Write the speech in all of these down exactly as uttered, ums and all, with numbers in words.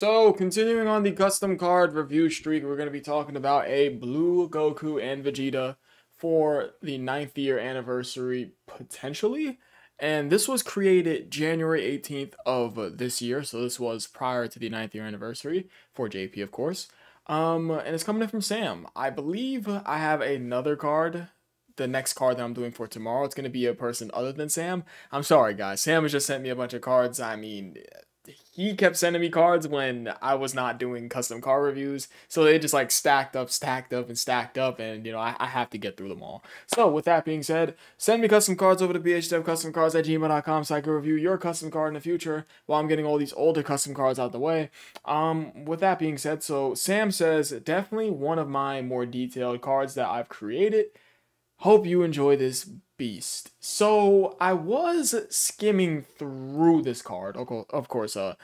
So, continuing on the custom card review streak, we're going to be talking about a blue Goku and Vegeta for the ninth year anniversary, potentially. And this was created January eighteenth of this year, so this was prior to the ninth year anniversary, for J P, of course. Um, and it's coming in from Sam. I believe I have another card, the next card that I'm doing for tomorrow. It's going to be a person other than Sam. I'm sorry, guys. Sam has just sent me a bunch of cards. I mean... he kept sending me cards when I was not doing custom card reviews, so they just like stacked up, stacked up, and stacked up, and you know, I, I have to get through them all. So with that being said, send me custom cards over to b h dev custom cards at gmail dot com so I can review your custom card in the future while I'm getting all these older custom cards out the way. Um, with that being said, so Sam says, definitely one of my more detailed cards that I've created. Hope you enjoy this beast. So I was skimming through this card. Of course, uh,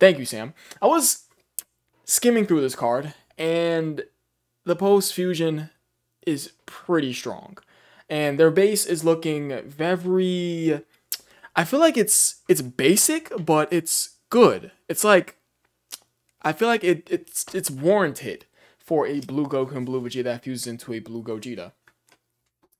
thank you, Sam. I was skimming through this card, and the post fusion is pretty strong, and their base is looking very. I feel like it's it's basic, but it's good. It's like I feel like it it's it's warranted for a blue Goku and blue Vegeta that fuses into a blue Gogeta.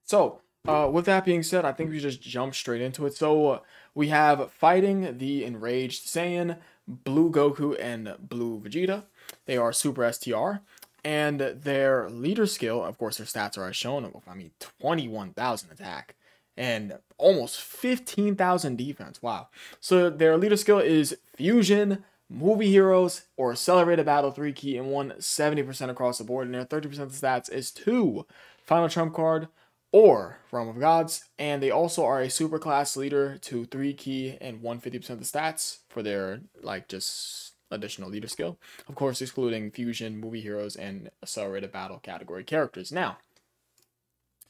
So, uh, with that being said, I think we just jump straight into it. So, uh, we have fighting the enraged Saiyan, blue Goku, and blue Vegeta. They are Super S T R. And their leader skill, of course, their stats are as shown. I mean, twenty-one thousand attack and almost fifteen thousand defense. Wow. So, their leader skill is Fusion, Movie Heroes, or Accelerated Battle three key and one seventy percent across the board. And their thirty percent of stats is two. Final trump card. Or Realm of Gods, and they also are a super class leader to three key and one hundred fifty percent of the stats for their, like, just additional leader skill. Of course, excluding Fusion, Movie Heroes, and Accelerated Battle category characters. Now,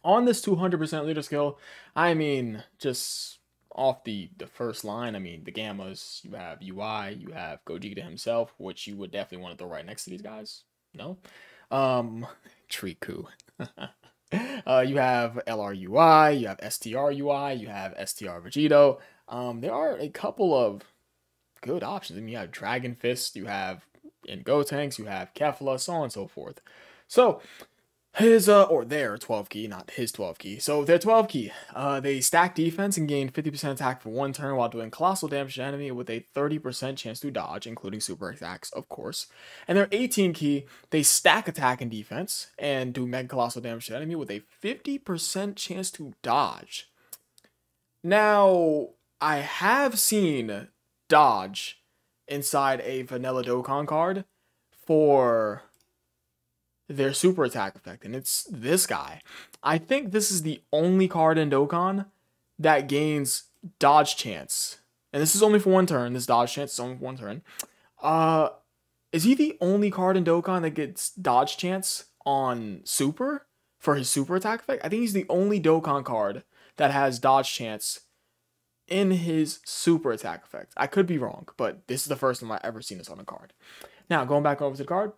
on this two hundred percent leader skill, I mean, just off the, the first line, I mean, the Gammas, you have U I, you have Gogeta himself, which you would definitely want to throw right next to these guys. No? Um, Triku. Uh, you have L R U I, you have S T R U I, you have S T R Vegito. Um, there are a couple of good options. I mean, you have Dragon Fist, you have Ingo Tanks, you have Kefla, so on and so forth. So, his, uh, or their twelve key, not his twelve key. So, their twelve key. Uh, they stack defense and gain fifty percent attack for one turn while doing colossal damage to enemy with a thirty percent chance to dodge, including super attacks, of course. And their eighteen key, they stack attack and defense and do mega colossal damage to enemy with a fifty percent chance to dodge. Now, I have seen dodge inside a vanilla Dokkan card for their super attack effect, and it's this guy. I think this is the only card in Dokkan that gains dodge chance, and this is only for one turn. This dodge chance is only for one turn. Uh, is he the only card in Dokkan that gets dodge chance on super for his super attack effect? I think he's the only Dokkan card that has dodge chance in his super attack effect. I could be wrong, but this is the first time I've ever seen this on a card. Now, going back over to the card.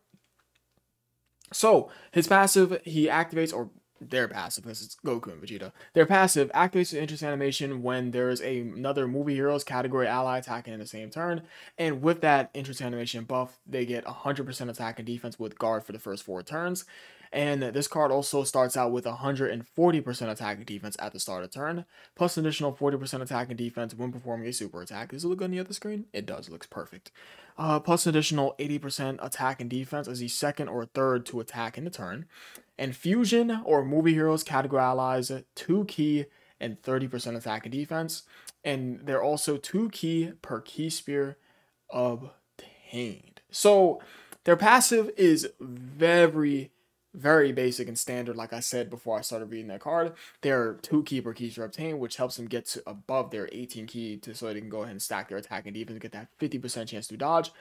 So, his passive, he activates, or their passive, because it's Goku and Vegeta. Their passive activates the interest animation when there is a, another Movie Heroes category ally attacking in the same turn. And with that interest animation buff, they get one hundred percent attack and defense with guard for the first four turns. And this card also starts out with one hundred forty percent attack and defense at the start of turn, plus an additional forty percent attack and defense when performing a super attack. Does it look on the other screen? It does. It looks perfect. Uh, plus an additional eighty percent attack and defense as the second or third to attack in the turn. And Fusion or Movie Heroes category allies two key and thirty percent attack and defense. And they're also two key per key spear obtained. So their passive is very... very basic and standard, like I said before I started reading that card. They're two key per key to obtain, which helps them get to above their eighteen key to, so they can go ahead and stack their attack and defense, get that fifty percent chance to dodge.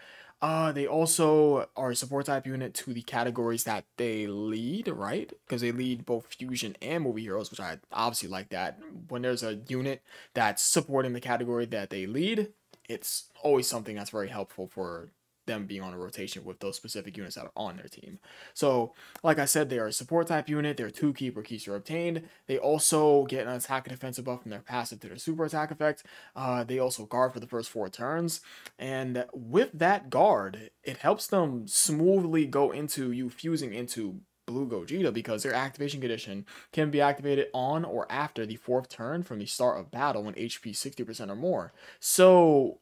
Uh, they also are a support type unit to the categories that they lead, right? Because they lead both Fusion and Movie Heroes, which I obviously like that. When there's a unit that's supporting the category that they lead, it's always something that's very helpful for them being on a rotation with those specific units that are on their team. So, like I said, they are a support type unit. Their two keeper keys are obtained. They also get an attack and defensive buff from their passive to their super attack effect. Uh, they also guard for the first four turns. And with that guard, it helps them smoothly go into you fusing into Blue Gogeta, because their activation condition can be activated on or after the fourth turn from the start of battle when H P sixty percent or more. So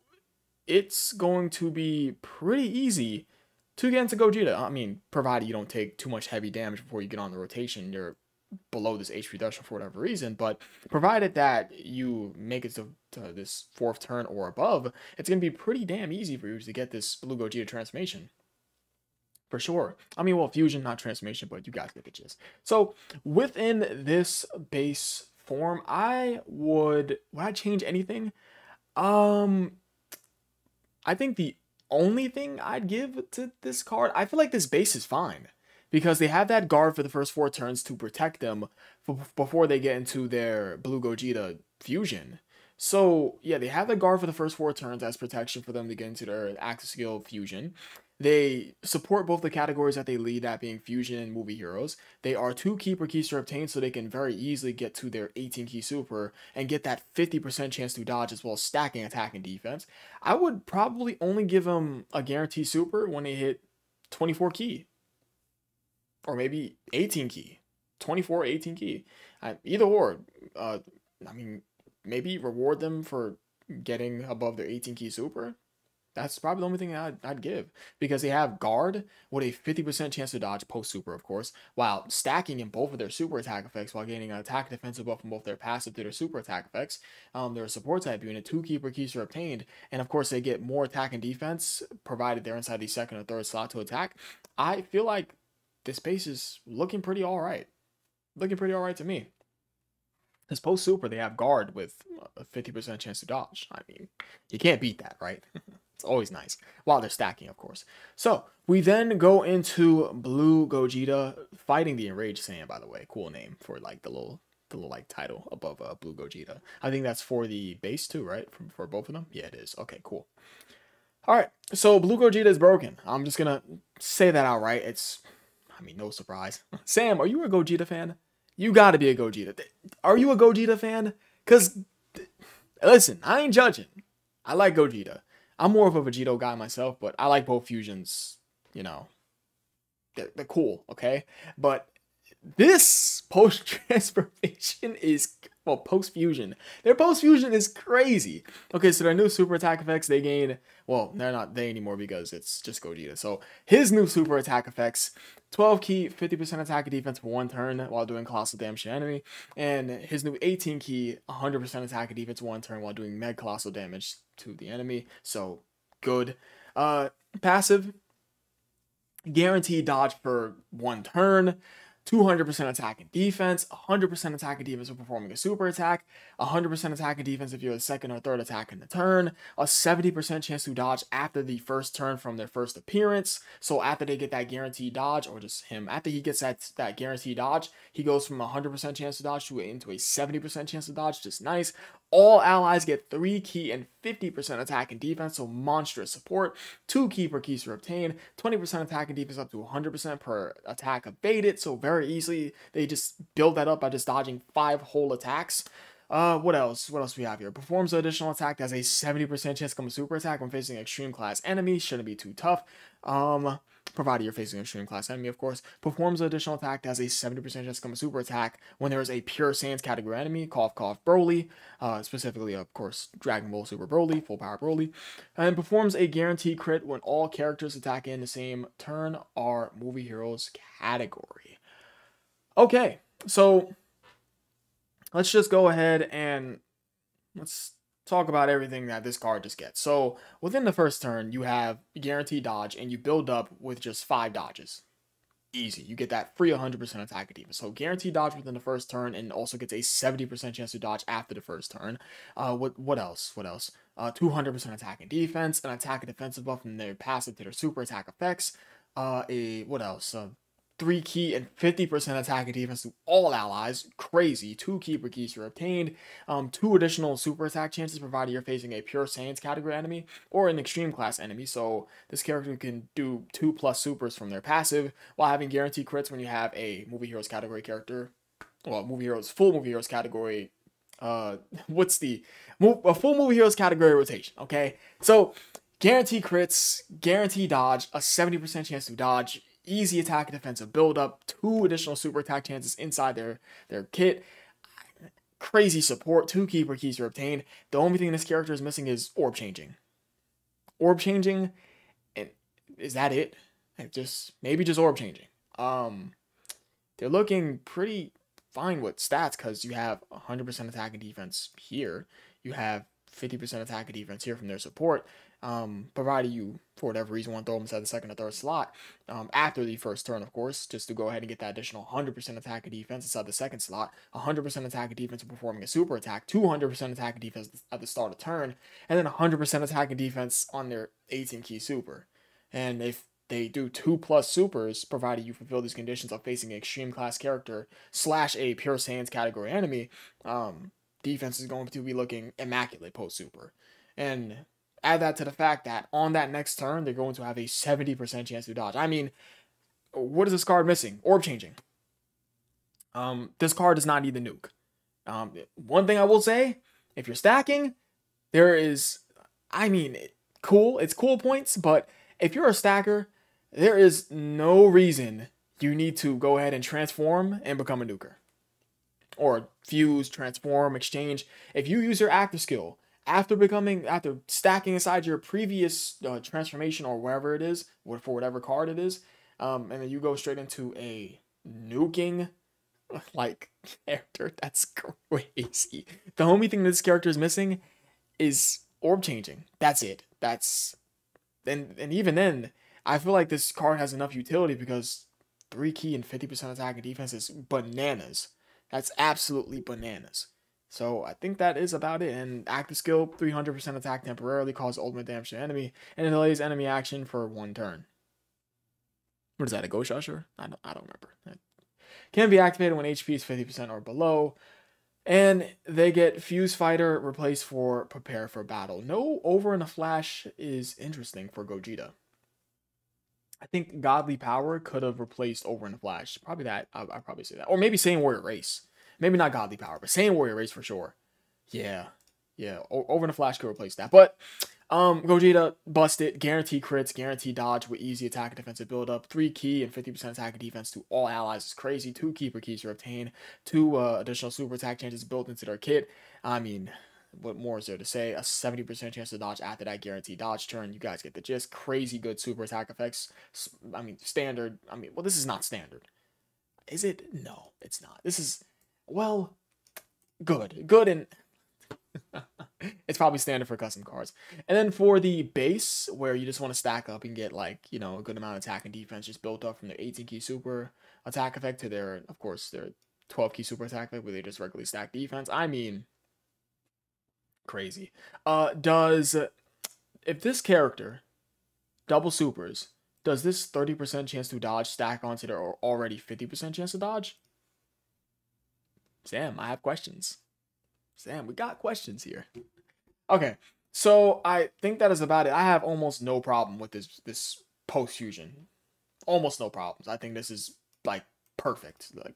it's going to be pretty easy to get into Gogeta. I mean, provided you don't take too much heavy damage before you get on the rotation. You're below this H P threshold for whatever reason, but provided that you make it to, to this fourth turn or above, it's going to be pretty damn easy for you to get this Blue Gogeta transformation. For sure. I mean, well, fusion, not transformation, but you guys get the gist. So within this base form, I would, would I change anything? Um, I think the only thing I'd give to this card, I feel like this base is fine, because they have that guard for the first four turns to protect them f before they get into their Blue Gogeta fusion. So yeah, they have the guard for the first four turns as protection for them to get into their active skill fusion. They support both the categories that they lead, that being Fusion and Movie Heroes. They are two Keeper Keys to obtain, so they can very easily get to their eighteen key Super and get that fifty percent chance to dodge as well as stacking attack and defense. I would probably only give them a guarantee Super when they hit twenty-four key. Or maybe eighteen key. twenty-four, eighteen key. I, either or. Uh, I mean, maybe reward them for getting above their eighteen key Super. That's probably the only thing I'd, I'd give, because they have guard with a fifty percent chance to dodge post-super, of course, while stacking in both of their super attack effects while gaining an attack and defensive buff from both their passive to their super attack effects. Um, they're a support type unit, two keeper keys are obtained, and of course they get more attack and defense provided they're inside the second or third slot to attack. I feel like this base is looking pretty alright. Looking pretty alright to me. This post-super, they have guard with a fifty percent chance to dodge. I mean, you can't beat that, right? It's always nice while they're stacking, of course. So we then go into Blue Gogeta fighting the Enraged Saiyan. By the way, cool name for like the little, the little like title above uh, Blue Gogeta. I think that's for the base too, right? From for both of them. Yeah, it is. Okay, cool. All right. So Blue Gogeta is broken. I'm just gonna say that outright. It's, I mean, no surprise. Sam, are you a Gogeta fan? You gotta be a Gogeta. Are you a Gogeta fan? Cause listen, I ain't judging. I like Gogeta. I'm more of a Vegito guy myself, but I like both fusions, you know, they're, they're cool, okay? But this post-transformation is, well, post-fusion. Their post-fusion is crazy. Okay, so their new super attack effects, they gain, well, they're not they anymore because it's just Gogeta. So his new super attack effects, twelve key, fifty percent attack and defense for one turn while doing colossal damage to enemy. And his new eighteen key, one hundred percent attack and defense one turn while doing meg colossal damage to the enemy. So good. Uh, passive, guaranteed dodge for one turn, two hundred percent attack and defense, one hundred percent attack and defense when performing a super attack, one hundred percent attack and defense if you're the second or third attack in the turn, a seventy percent chance to dodge after the first turn from their first appearance. So after they get that guaranteed dodge, or just him, after he gets that, that guaranteed dodge, he goes from one hundred percent chance to dodge to into a seventy percent chance to dodge, just nice. All allies get three key and fifty percent attack and defense, so monstrous support. two key per keys are obtained, twenty percent attack and defense up to one hundred percent per attack abated, so very easily they just build that up by just dodging five whole attacks. Uh, what else? What else we have here? Performs an additional attack that has a seventy percent chance to become a super attack when facing an extreme class enemy. Shouldn't be too tough. Um... Provided you're facing an extreme class enemy, of course. Performs an additional attack that has a seventy percent chance to become a super attack when there is a pure Saiyans category enemy, cough cough Broly, uh, specifically, of course, Dragon Ball Super Broly, full power Broly, and performs a guaranteed crit when all characters attack in the same turn are Movie Heroes category. Okay, so let's just go ahead and let's talk about everything that this card just gets. So within the first turn, you have guaranteed dodge, and you build up with just five dodges. Easy. You get that free one hundred percent attack and defense. So guaranteed dodge within the first turn, and also gets a seventy percent chance to dodge after the first turn. Uh, what what else? What else? Uh, two hundred percent attack and defense, an attack and defensive buff from their passive to their super attack effects. Uh, a what else? Uh, three key and fifty percent attack and defense to all allies. Crazy. Two keeper keys are obtained. Um, two additional super attack chances provided you're facing a pure Saiyans category enemy or an extreme class enemy. So this character can do two plus supers from their passive while having guaranteed crits when you have a movie heroes category character. Well, movie heroes, full movie heroes category. Uh, what's the move, a full movie heroes category rotation? Okay, so guarantee crits, guarantee dodge, a seventy percent chance to dodge. Easy attack and defensive build-up, two additional super attack chances inside their, their kit. Crazy support, two keeper keys are obtained. The only thing this character is missing is orb changing. Orb changing, and is that it? And just maybe just orb changing. Um, they're looking pretty fine with stats because you have one hundred percent attack and defense here. You have fifty percent attack and defense here from their support. Um, provided you, for whatever reason, want to throw them inside the second or third slot, um, after the first turn, of course, just to go ahead and get that additional one hundred percent attack and defense inside the second slot, one hundred percent attack and defense performing a super attack, two hundred percent attack and defense at the start of turn, and then one hundred percent attack and defense on their eighteen key super. And if they do two plus supers, provided you fulfill these conditions of facing an extreme class character slash a pure Saiyans category enemy, um, defense is going to be looking immaculate post super. And add that to the fact that on that next turn, they're going to have a seventy percent chance to dodge. I mean, what is this card missing? Orb changing. Um, this card does not need the nuke. Um, one thing I will say, if you're stacking, there is, I mean, it, cool, it's cool points, but if you're a stacker, there is no reason you need to go ahead and transform and become a nuker. Or fuse, transform, exchange. If you use your active skill, after becoming, after stacking inside your previous uh, transformation or wherever it is, or for whatever card it is, um, and then you go straight into a nuking, like, character, that's crazy. The only thing this character is missing is orb changing. That's it. That's, and, and even then, I feel like this card has enough utility because three key and fifty percent attack and defense is bananas. That's absolutely bananas. So I think that is about it. And active skill, three hundred percent attack temporarily, cause ultimate damage to enemy, and it delays enemy action for one turn. What is that, a Ghost Usher? I don't, I don't remember. It can be activated when H P is fifty percent or below. And they get Fuse Fighter replaced for Prepare for Battle. No Over in a Flash is interesting for Gogeta. I think Godly Power could have replaced Over in a Flash. Probably that. I, I'd probably say that. Or maybe Saiyan Warrior Race. Maybe not Godly Power, but Saiyan Warrior Race for sure. Yeah. Yeah. O Over in a Flash could replace that. But um, Gogeta busted. Guarantee crits. Guarantee dodge with easy attack and defensive build-up. three key and fifty percent attack and defense to all allies is crazy. two keeper keys are obtained. two uh, additional super attack chances built into their kit. I mean, what more is there to say? A seventy percent chance to dodge after that guaranteed dodge turn. You guys get the gist. Crazy good super attack effects. I mean, standard. I mean, well, this is not standard. Is it? No, it's not. This is... well, good. Good and... it's probably standard for custom cards. And then for the base, where you just want to stack up and get, like, you know, a good amount of attack and defense just built up from their eighteen key super attack effect to their, of course, their twelve key super attack effect where they just regularly stack defense. I mean, crazy. Uh, does... if this character double supers, does this thirty percent chance to dodge stack onto their already fifty percent chance to dodge? Sam, I have questions. Sam, we got questions here. Okay, so I think that is about it. I have almost no problem with this this post-fusion. Almost no problems. I think this is, like, perfect. Like,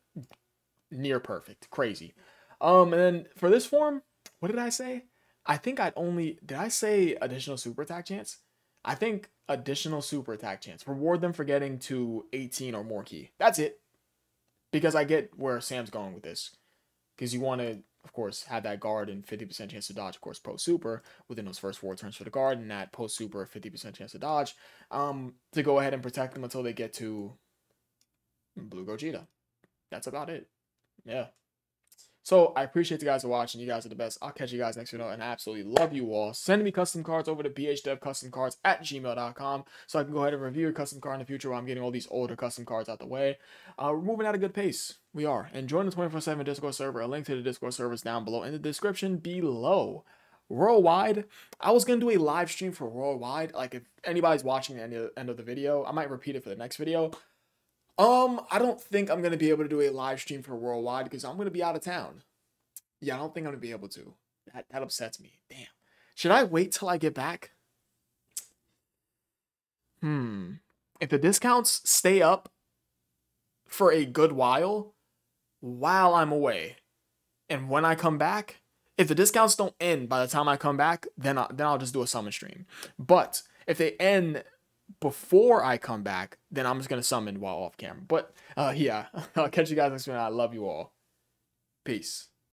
near perfect. Crazy. Um, and then for this form, what did I say? I think I'd only... did I say additional super attack chance? I think additional super attack chance. Reward them for getting to eighteen or more key. That's it. Because I get where Sam's going with this. Because you want to, of course, have that guard and fifty percent chance to dodge, of course, post-super within those first four turns for the guard, and that post-super fifty percent chance to dodge, um, to go ahead and protect them until they get to Blue Gogeta. That's about it. Yeah. So, I appreciate you guys for watching. You guys are the best. I'll catch you guys next video, and I absolutely love you all. Send me custom cards over to b h dev custom cards at gmail dot com so I can go ahead and review your custom card in the future while I'm getting all these older custom cards out the way. Uh, we're moving at a good pace. We are. And join the twenty-four seven Discord server. A link to the Discord server is down below in the description below. Worldwide, I was going to do a live stream for Worldwide. Like, if anybody's watching the end of the video, I might repeat it for the next video. Um, I don't think I'm going to be able to do a live stream for worldwide because I'm going to be out of town. Yeah, I don't think I'm going to be able to. That, that upsets me. Damn. Should I wait till I get back? Hmm. If the discounts stay up for a good while while I'm away, and when I come back, if the discounts don't end by the time I come back, then I'll, then I'll just do a summon stream. But if they end before I come back, then I'm just going to summon while off camera. But uh, yeah, I'll catch you guys next time. I love you all. Peace.